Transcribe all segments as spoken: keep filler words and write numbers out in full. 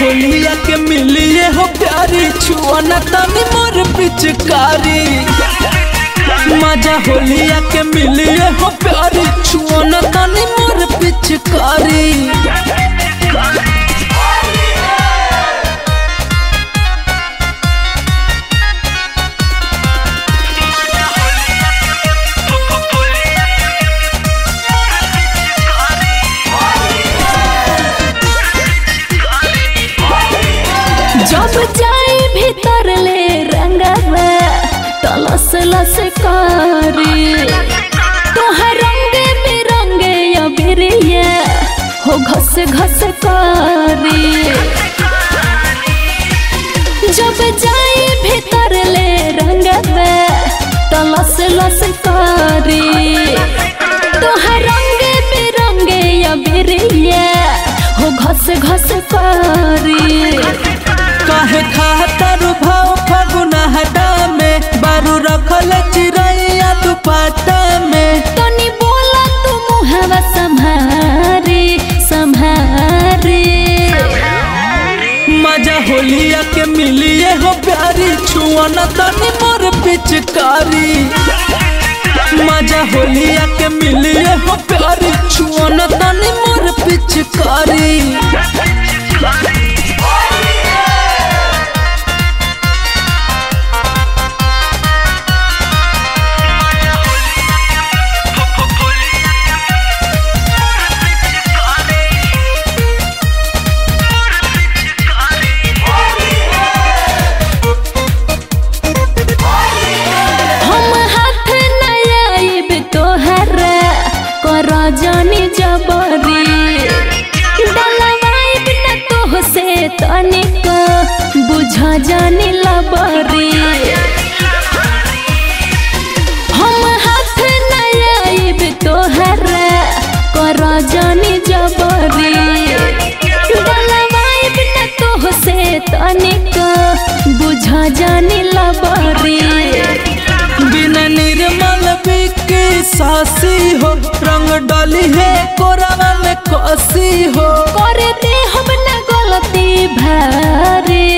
होलिया के मिलिए हो प्यारी, छुआ ना तानी मोर पिचकारी। मजा होलिया के मिलिए हो प्यारी, छुआ ना तानी मोर पिचकारी। जब जाए भीतर ले रंगवा तलस लस कारी, तोहर रंगे बिरंगे अबरिया हो घस घस कारी। जब जाए भीतर ले रंगवा तलस लस कारी, तोहर रंगे बिरंगे अबरिया हो घस घस कारी। काहे खातरू भाव फगुना हटा में बारू रखल चिरैया दुपट्टा में, तनी बोला तू मुहावा संभारे संभारे। मजा होलिया के मिलिए हो प्यारी, छुआ ना तनी मोर पिचकारी। मजा होलिया के मिलिए हो प्यारी, छुआ ना तनी मोर पिचकारी। जानी जबरी डलवाई बिना तो से तनिका बुझा जानी लबरी। हम हाथ न आइब तोहरा कर जानी जबरी डलवाई बिना तो से तनिका बुझा जानी लबरी। बिना निर्मल बिके सासी हो, रंग डाली है कोरावा में कसी हो। कर दे हम ना गलती भारी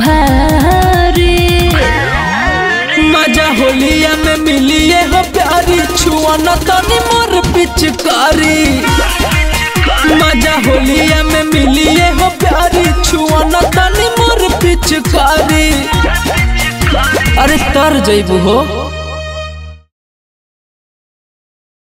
भारी। मजा होलिया में मिलिए हो प्यारी, छुआ ना तानी मोर पिचकारी। मजा होलिया में मिलिए हो प्यारी, छुआ ना तानी मोर पिचकारी। अरे तर जइबू हो।